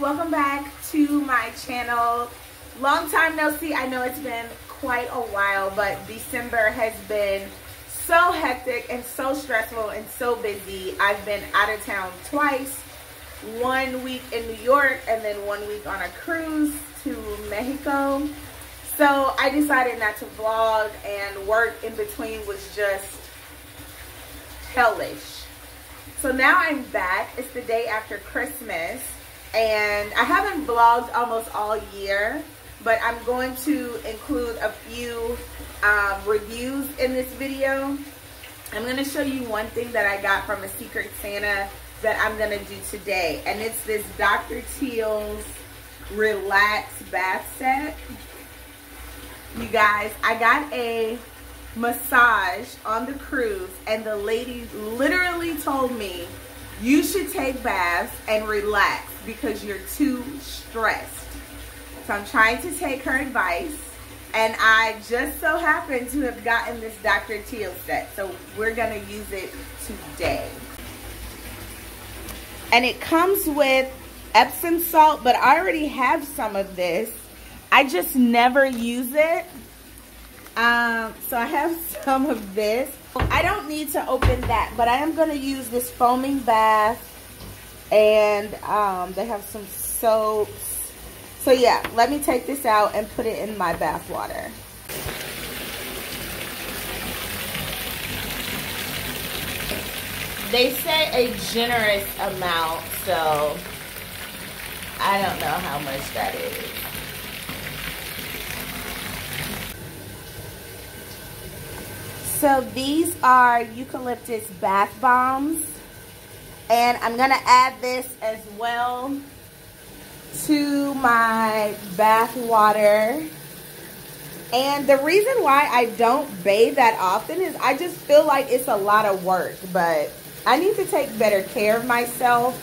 welcome back to my channel. Long time no see. I know it's been quite a while, but December has been so hectic and so stressful and so busy. I've been out of town twice, 1 week in New York and then 1 week on a cruise to Mexico. So I decided not to vlog, and work in between was just hellish. So now I'm back. It's the day after Christmas, and I haven't vlogged almost all year, but I'm going to include a few reviews in this video. I'm going to show you one thing that I got from a Secret Santa that I'm going to do today, and it's this Dr. Teal's Relax Bath Set. You guys, I got a massage on the cruise, and the lady literally told me, you should take baths and relax because you're too stressed. So I'm trying to take her advice, and I just so happened to have gotten this Dr. Teal's set, so we're gonna use it today. And it comes with Epsom salt, but I already have some of this. I just never use it. So I have some of this. I don't need to open that, but I am going to use this foaming bath, and they have some soaps. So yeah, let me take this out and put it in my bath water. They say a generous amount, so I don't know how much that is. So these are eucalyptus bath bombs, and I'm going to add this as well to my bath water. And the reason why I don't bathe that often is I just feel like it's a lot of work, but I need to take better care of myself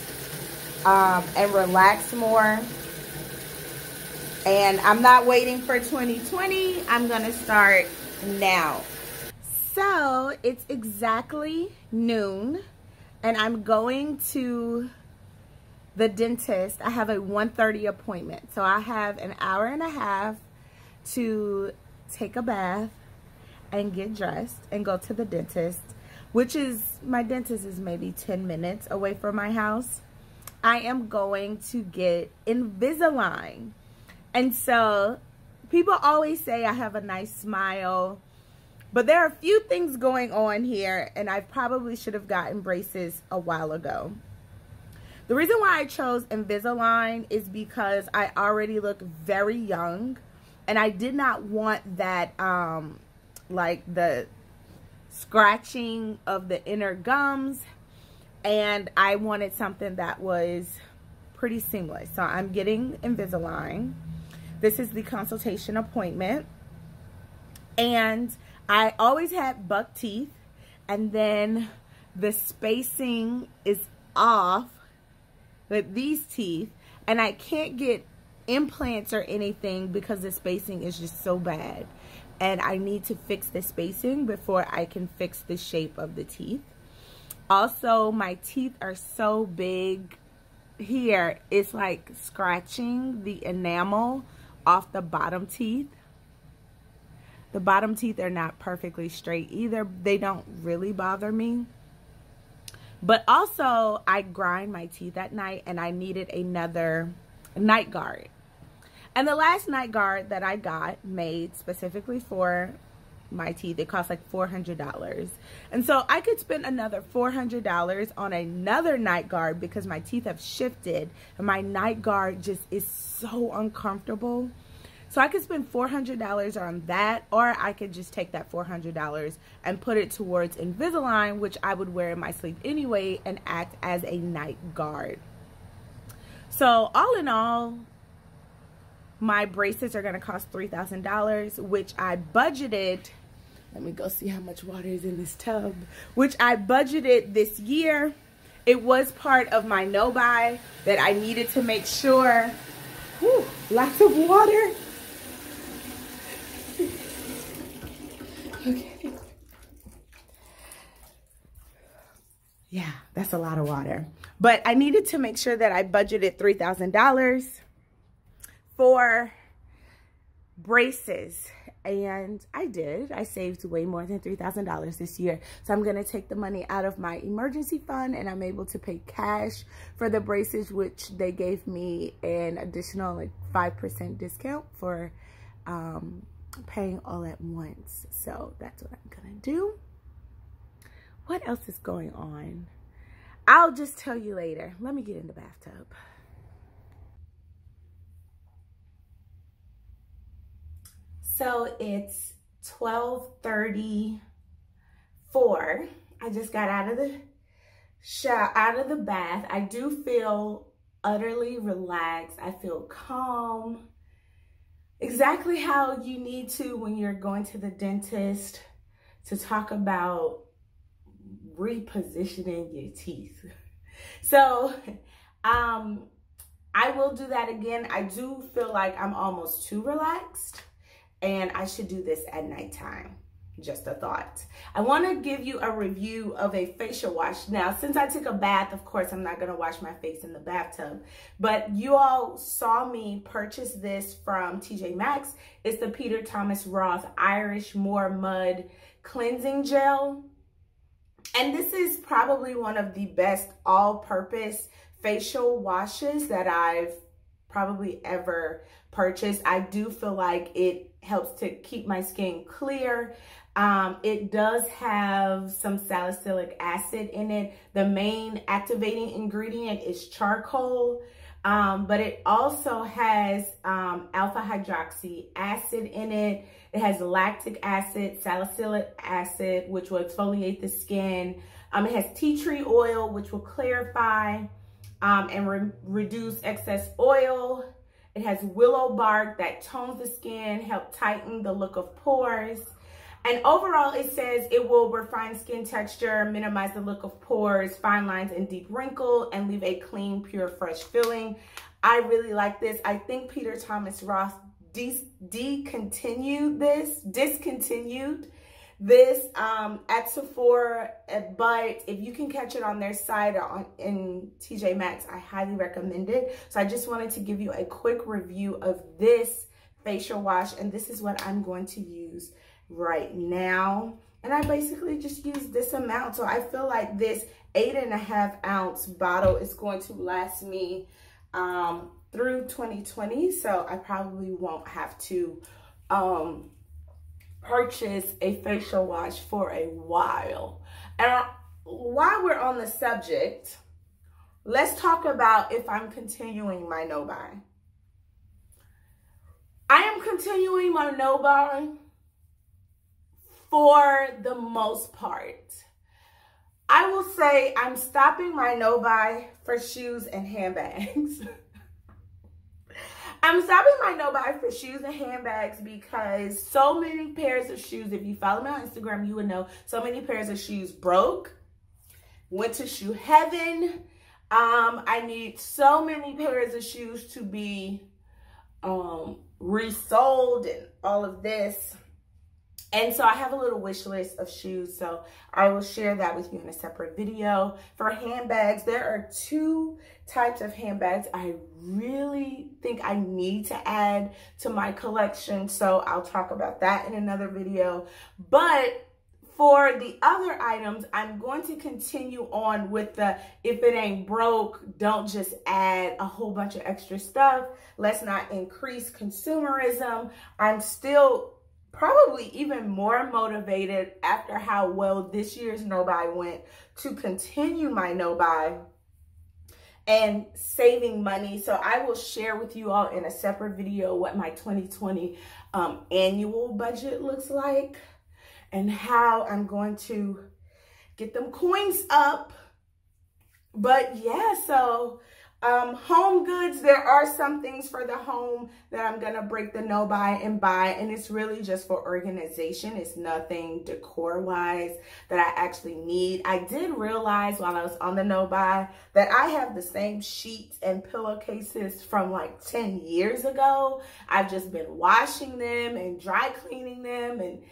and relax more. And I'm not waiting for 2020. I'm going to start now. So it's exactly noon, and I'm going to the dentist. I have a 1:30 appointment, so I have an hour and a half to take a bath and get dressed and go to the dentist, which is, my dentist is maybe 10 minutes away from my house. I am going to get Invisalign. And so people always say I have a nice smile, but there are a few things going on here, and I probably should have gotten braces a while ago. The reason why I chose Invisalign is because I already look very young, and I did not want that, like the scratching of the inner gums, and I wanted something that was pretty seamless. So I'm getting Invisalign. This is the consultation appointment, and I always had buck teeth, and then the spacing is off with these teeth, and I can't get implants or anything because the spacing is just so bad, and I need to fix the spacing before I can fix the shape of the teeth. Also, my teeth are so big here, it's like scratching the enamel off the bottom teeth. The bottom teeth are not perfectly straight either. They don't really bother me. But also, I grind my teeth at night, and I needed another night guard. And the last night guard that I got made specifically for my teeth, it cost like $400. And so I could spend another $400 on another night guard because my teeth have shifted, and my night guard just is so uncomfortable. So I could spend $400 on that, or I could just take that $400 and put it towards Invisalign, which I would wear in my sleep anyway and act as a night guard. So all in all, my braces are going to cost $3,000, which I budgeted. Let me go see how much water is in this tub, which I budgeted this year. It was part of my no-buy that I needed to make sure. Whew, lots of water. Okay. Yeah, that's a lot of water. But I needed to make sure that I budgeted $3,000 for braces. And I did. I saved way more than $3,000 this year. So I'm going to take the money out of my emergency fund, and I'm able to pay cash for the braces, which they gave me an additional like 5% discount for paying all at once. So that's what I'm going to do. What else is going on? I'll just tell you later. Let me get in the bathtub. So it's 12:34. I just got out of the shower, out of the bath. I do feel utterly relaxed. I feel calm. Exactly how you need to when you're going to the dentist to talk about repositioning your teeth. So I will do that again. I do feel like I'm almost too relaxed, and I should do this at nighttime. Just a thought. I want to give you a review of a facial wash. Now, since I took a bath, of course, I'm not going to wash my face in the bathtub. But you all saw me purchase this from TJ Maxx. It's the Peter Thomas Roth Irish Moor Mud Cleansing Gel. And this is probably one of the best all-purpose facial washes that I've probably ever purchased. I do feel like it helps to keep my skin clear. It does have some salicylic acid in it. The main activating ingredient is charcoal, but it also has alpha hydroxy acid in it. It has lactic acid, salicylic acid, which will exfoliate the skin. It has tea tree oil, which will clarify and reduce excess oil. It has willow bark that tones the skin, help tighten the look of pores. And overall, it says it will refine skin texture, minimize the look of pores, fine lines, and deep wrinkle, and leave a clean, pure, fresh feeling. I really like this. I think Peter Thomas Roth discontinued this at Sephora, but if you can catch it on their site or in TJ Maxx, I highly recommend it. So I just wanted to give you a quick review of this facial wash, and this is what I'm going to use right now. And I basically just use this amount, so I feel like this 8.5 ounce bottle is going to last me through 2020. So I probably won't have to purchase a facial wash for a while. And while we're on the subject, let's talk about if I'm continuing my no-buy. I am continuing my no-buy for the most part. I will say I'm stopping my no-buy for shoes and handbags. I'm stopping my no-buy for shoes and handbags because so many pairs of shoes, if you follow me on Instagram, you would know so many pairs of shoes broke, went to shoe heaven. I need so many pairs of shoes to be resold and all of this. And so I have a little wish list of shoes, so I will share that with you in a separate video. For handbags, there are two types of handbags I really think I need to add to my collection, so I'll talk about that in another video. But for the other items, I'm going to continue on with the if it ain't broke, don't just add a whole bunch of extra stuff. Let's not increase consumerism. I'm still probably even more motivated after how well this year's no-buy went to continue my no-buy and saving money. So I will share with you all in a separate video what my 2020 annual budget looks like and how I'm going to get them coins up. But yeah, so home goods, there are some things for the home that I'm gonna break the no buy and buy, and it's really just for organization. It's nothing decor wise that I actually need. I did realize while I was on the no buy that I have the same sheets and pillowcases from like 10 years ago. I've just been washing them and dry cleaning them and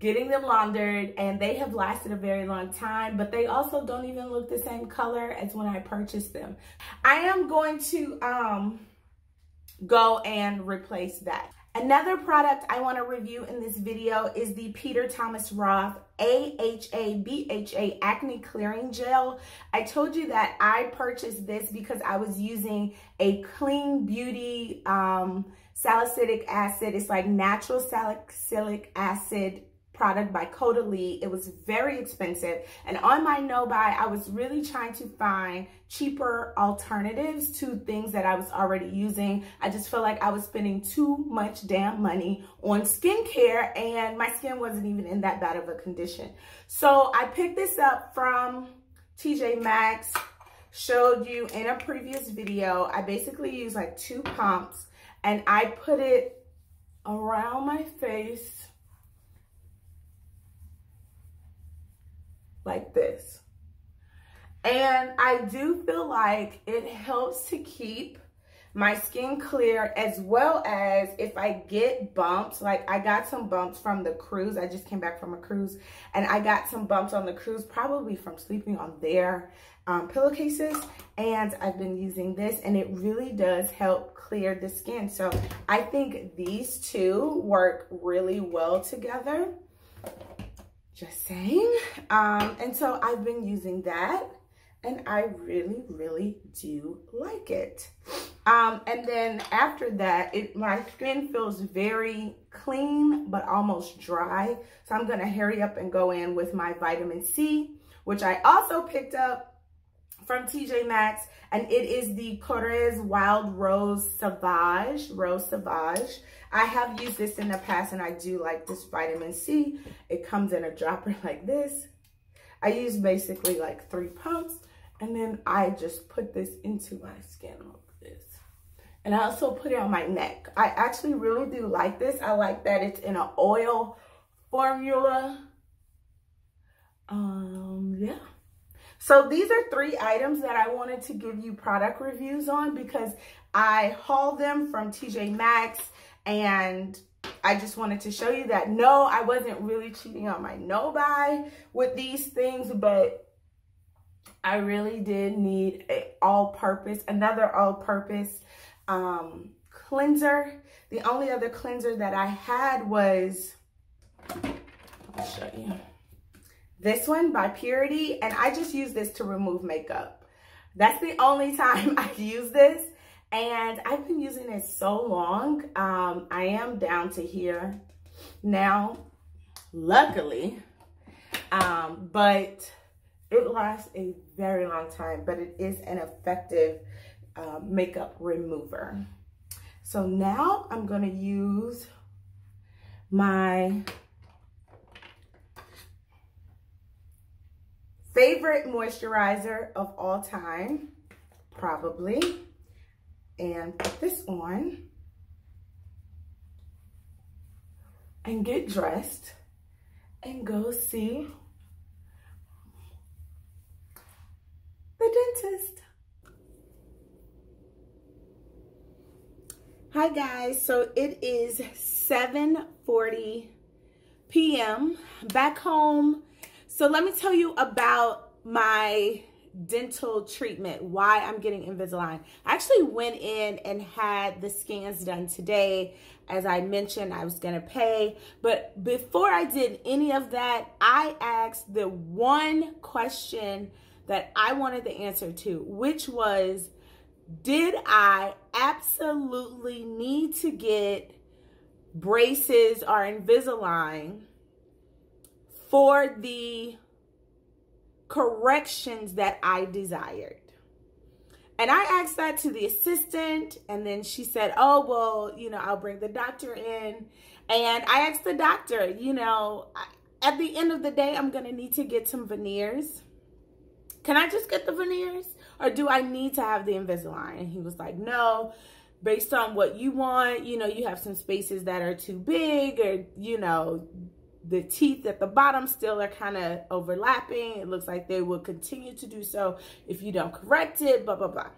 getting them laundered, and they have lasted a very long time, but they also don't even look the same color as when I purchased them. I am going to go and replace that. Another product I want to review in this video is the Peter Thomas Roth AHA BHA Acne Clearing Gel. I told you that I purchased this because I was using a Clean Beauty salicylic acid. It's like natural salicylic acid product by Caudalie. It was very expensive. And on my no-buy, I was really trying to find cheaper alternatives to things that I was already using. I just felt like I was spending too much damn money on skincare, and my skin wasn't even in that bad of a condition. So I picked this up from TJ Maxx, showed you in a previous video. I basically used like 2 pumps, and I put it around my face like this, and I do feel like it helps to keep my skin clear, as well as if I get bumps. Like, I got some bumps from the cruise. I just came back from a cruise, and I got some bumps on the cruise, probably from sleeping on their pillowcases, and I've been using this, and it really does help clear the skin. So I think these two work really well together. Just saying. And so I've been using that, and I really, really do like it. And then after that, my skin feels very clean, but almost dry. So I'm gonna hurry up and go in with my vitamin C, which I also picked up from TJ Maxx, and it is the Correz Wild Rose Sauvage. I have used this in the past, and I do like this vitamin C. It comes in a dropper like this. I use basically like 3 pumps, and then I just put this into my skin like this. And I also put it on my neck. I actually really do like this. I like that it's in an oil formula. Yeah. So these are 3 items that I wanted to give you product reviews on, because I hauled them from TJ Maxx, and I just wanted to show you that, no, I wasn't really cheating on my no-buy with these things, but I really did need another all-purpose cleanser. The only other cleanser that I had was, I'll show you, this one by Purity, and I just use this to remove makeup. That's the only time I use this, and I've been using it so long. I am down to here now, luckily, but it lasts a very long time, but it is an effective makeup remover. So now I'm gonna use my favorite moisturizer of all time, probably, and put this on and get dressed and go see the dentist. Hi guys, so it is 7:40 p.m. back home. So let me tell you about my dental treatment, why I'm getting Invisalign. I actually went in and had the scans done today. As I mentioned, I was gonna pay. But before I did any of that, I asked the one question that I wanted the answer to, which was, did I absolutely need to get braces or Invisalign for the corrections that I desired? And I asked that to the assistant, and then she said, oh, well, you know, I'll bring the doctor in. And I asked the doctor, you know, at the end of the day, I'm gonna need to get some veneers. Can I just get the veneers, or do I need to have the Invisalign? And he was like, no, based on what you want, you know, you have some spaces that are too big, or, you know, the teeth at the bottom still are kind of overlapping. It looks like they will continue to do so if you don't correct it, blah, blah, blah.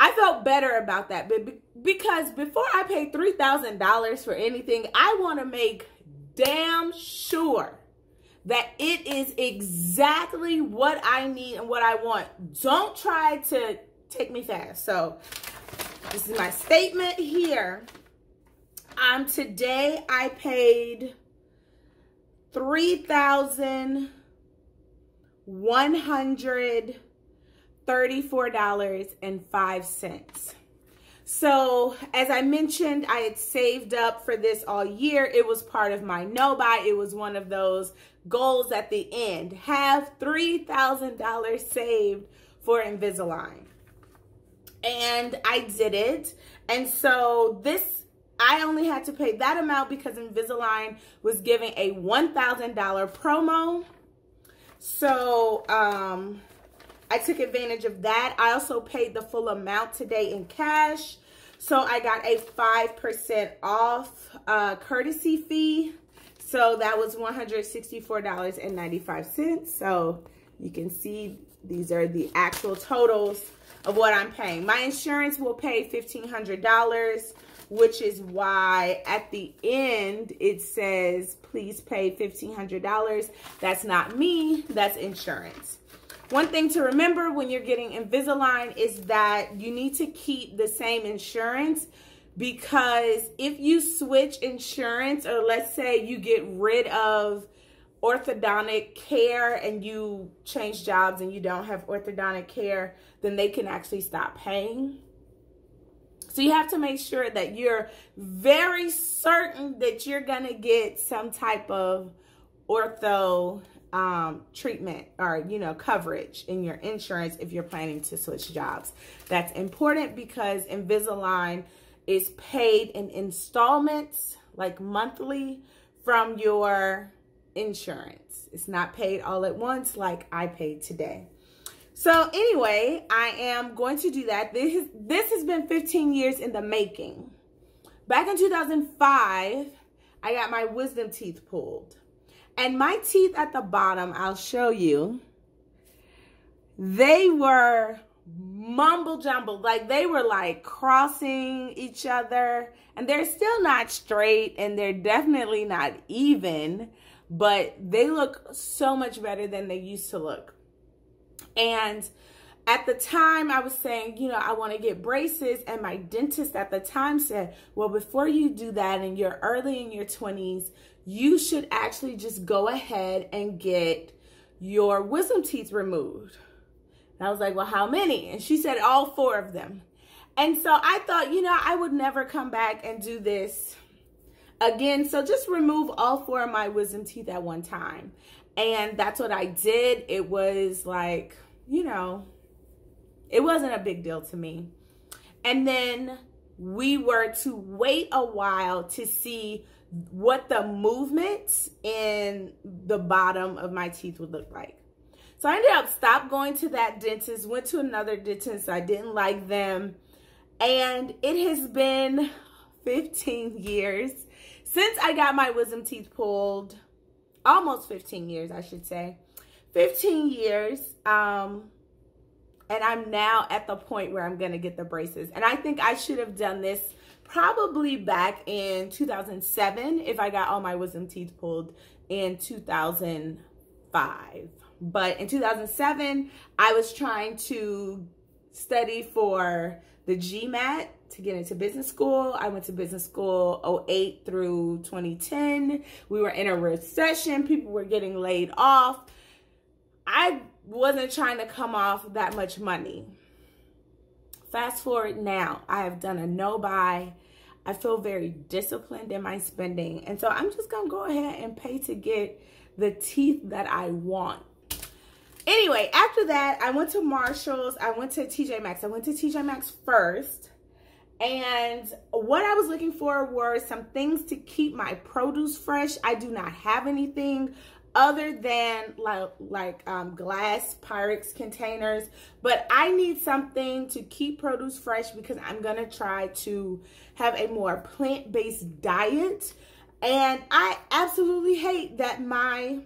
I felt better about that, because before I pay $3,000 for anything, I want to make damn sure that it is exactly what I need and what I want. Don't try to take me fast. So this is my statement here. Today I paid $3,134.05. So as I mentioned, I had saved up for this all year. It was part of my no-buy. It was one of those goals at the end. Have $3,000 saved for Invisalign. And I did it. And so this, I only had to pay that amount because Invisalign was giving a $1,000 promo. So, I took advantage of that. I also paid the full amount today in cash. So I got a 5% off courtesy fee. So that was $164.95. So you can see these are the actual totals of what I'm paying. My insurance will pay $1,500, which is why at the end it says, please pay $1,500. That's not me, that's insurance. One thing to remember when you're getting Invisalign is that you need to keep the same insurance, because if you switch insurance, or let's say you get rid of orthodontic care and you change jobs and you don't have orthodontic care, then they can actually stop paying. So you have to make sure that you're very certain that you're gonna get some type of ortho treatment or, you know, coverage in your insurance if you're planning to switch jobs. That's important because Invisalign is paid in installments, like monthly, from your insurance. It's not paid all at once like I paid today. So anyway, I am going to do that. This has been 15 years in the making. Back in 2005, I got my wisdom teeth pulled. And my teeth at the bottom, I'll show you, they were mumble jumbled. Like they were like crossing each other, and they're still not straight and they're definitely not even, but they look so much better than they used to look. And at the time I was saying, you know, I want to get braces, and my dentist at the time said, well, before you do that and you're early in your 20s, you should actually just go ahead and get your wisdom teeth removed. And I was like, well, how many? And she said, all 4 of them. And so I thought, you know, I would never come back and do this again. So just remove all 4 of my wisdom teeth at one time. And that's what I did. It was like, you know, it wasn't a big deal to me. And then we were to wait a while to see what the movements in the bottom of my teeth would look like. So I ended up stopped going to that dentist, went to another dentist. I didn't like them. And it has been 15 years since I got my wisdom teeth pulled. Almost 15 years, I should say. 15 years. And I'm now at the point where I'm going to get the braces. And I think I should have done this probably back in 2007 if I got all my wisdom teeth pulled in 2005. But in 2007, I was trying to study for the GMAT to get into business school. I went to business school 2008 through 2010. We were in a recession. People were getting laid off. I wasn't trying to come off that much money. Fast forward now, I have done a no-buy. I feel very disciplined in my spending. And so I'm just going to go ahead and pay to get the teeth that I want. Anyway, after that, I went to Marshall's. I went to TJ Maxx. I went to TJ Maxx first. And what I was looking for were some things to keep my produce fresh. I do not have anything other than like glass Pyrex containers, but I need something to keep produce fresh because I'm gonna try to have a more plant-based diet. And I absolutely hate that my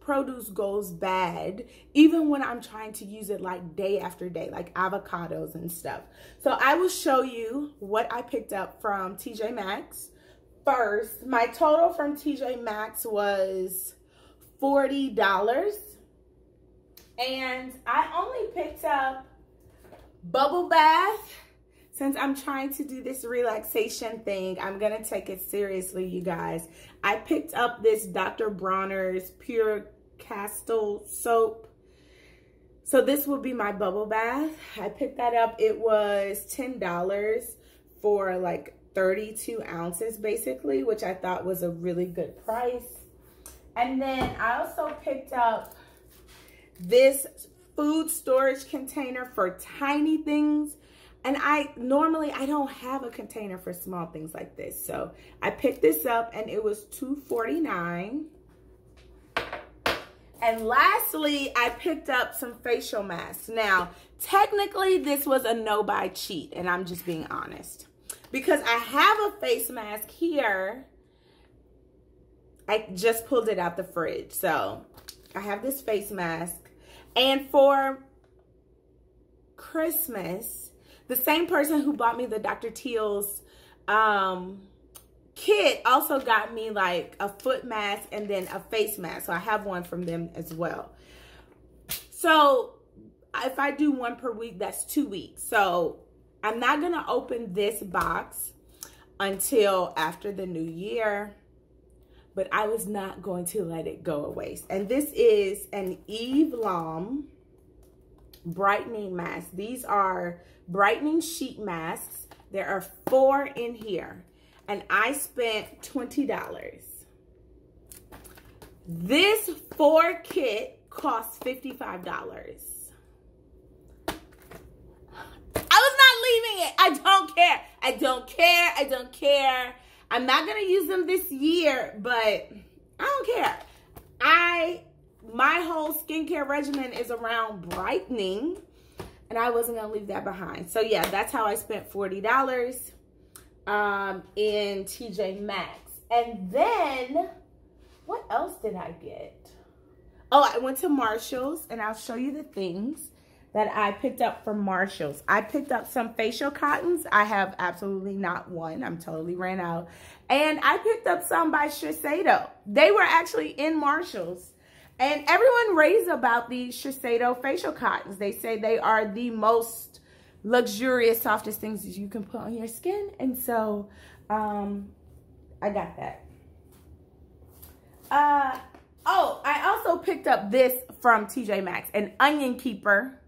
produce goes bad even when I'm trying to use it like day after day, like avocados and stuff. So I will show you what I picked up from TJ Maxx first, my total from TJ Maxx was $40. And I only picked up bubble bath. Since I'm trying to do this relaxation thing, I'm going to take it seriously, you guys. I picked up this Dr. Bronner's Pure Castle soap. So this will be my bubble bath. I picked that up. It was $10 for like 32 ounces basically, which I thought was a really good price. And then I also picked up this food storage container for tiny things. And I normally don't have a container for small things like this. So I picked this up and it was $2.49. And lastly, I picked up some facial masks. Now, technically this was a no-buy cheat, and I'm just being honest. Because I have a face mask here. I just pulled it out the fridge. So I have this face mask. And for Christmas, the same person who bought me the Dr. Teal's kit also got me like a foot mask and then a face mask. So I have one from them as well. So if I do one per week, that's 2 weeks. So I'm not going to open this box until after the new year, but I was not going to let it go to waste. And this is an Eve Lom brightening mask. These are brightening sheet masks. There are 4 in here. And I spent $20. This 4 kit costs $55. I was not leaving it. I don't care. I don't care. I don't care. I'm not going to use them this year, but I don't care. My whole skincare regimen is around brightening, and I wasn't going to leave that behind. So yeah, that's how I spent $40. In TJ Maxx. And then what else did I get? Oh, I went to Marshall's, and I'll show you the things that I picked up from Marshall's. I picked up some facial cottons. I have absolutely not one. I'm totally ran out. And I picked up some by Shiseido. They were actually in Marshall's. And everyone raves about these Shiseido facial cottons. They say they are the most luxurious, softest things that you can put on your skin. And so I got that. Oh, I also picked up this from TJ Maxx, an onion keeper.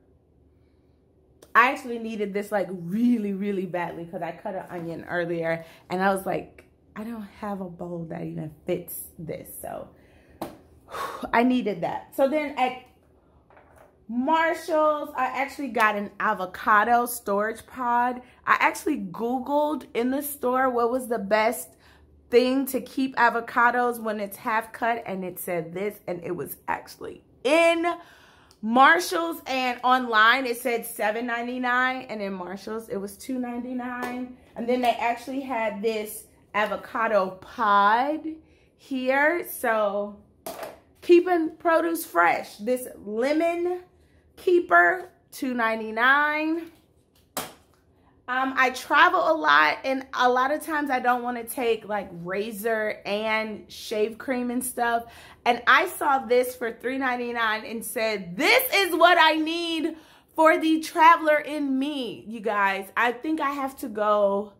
I actually needed this like really, really badly because I cut an onion earlier. And I was like, I don't have a bowl that even fits this. So I needed that. So then at Marshall's, I actually got an avocado storage pod. I actually Googled in the store what was the best thing to keep avocados when it's half cut, and it said this, and it was actually in Marshall's, and online it said $7.99, and in Marshall's it was $2.99. And then they actually had this avocado pod here, so keeping produce fresh. This lemon keeper, $2.99. I travel a lot, and a lot of times I don't want to take like razor and shave cream and stuff. And I saw this for $3.99 and said, this is what I need for the traveler in me, you guys. I think I have to go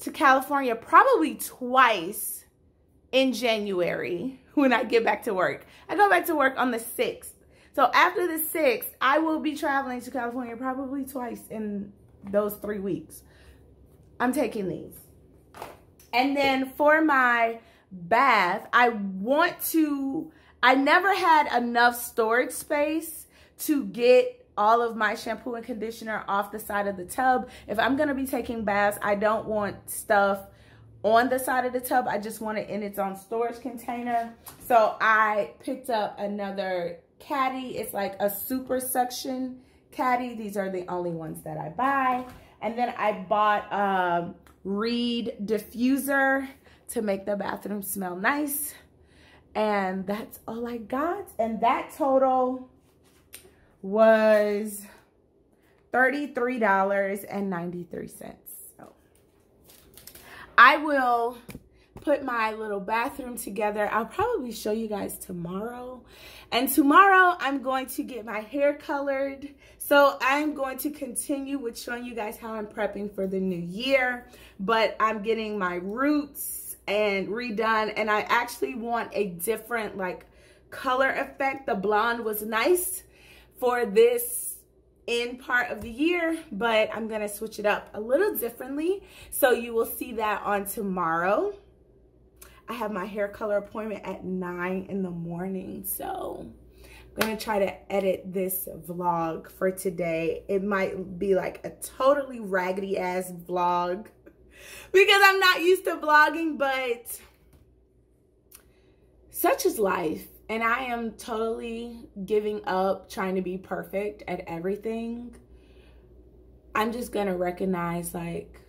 to California probably twice in January when I get back to work. I go back to work on the 6th. So after the 6th, I will be traveling to California probably twice in those 3 weeks. I'm taking these. And then for my bath, I never had enough storage space to get all of my shampoo and conditioner off the side of the tub. If I'm going to be taking baths, I don't want stuff on the side of the tub. I just want it in its own storage container. So I picked up another caddy. It's like a super suction caddy. These are the only ones that I buy. And then I bought a reed diffuser to make the bathroom smell nice. And that's all I got. And that total was $33.93. I will put my little bathroom together. I'll probably show you guys tomorrow. And tomorrow I'm going to get my hair colored. So I'm going to continue with showing you guys how I'm prepping for the new year. But I'm getting my roots and redone. And I actually want a different like color effect. The blonde was nice for this end part of the year, but I'm gonna switch it up a little differently, so you will see that on tomorrow. I have my hair color appointment at 9 in the morning, so I'm gonna try to edit this vlog for today. It might be like a totally raggedy ass vlog because I'm not used to vlogging, but such is life. And I am totally giving up trying to be perfect at everything. I'm just going to recognize, like,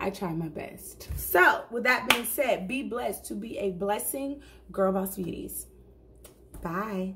I try my best. So, with that being said, be blessed to be a blessing. Girl Boss Beauties. Bye.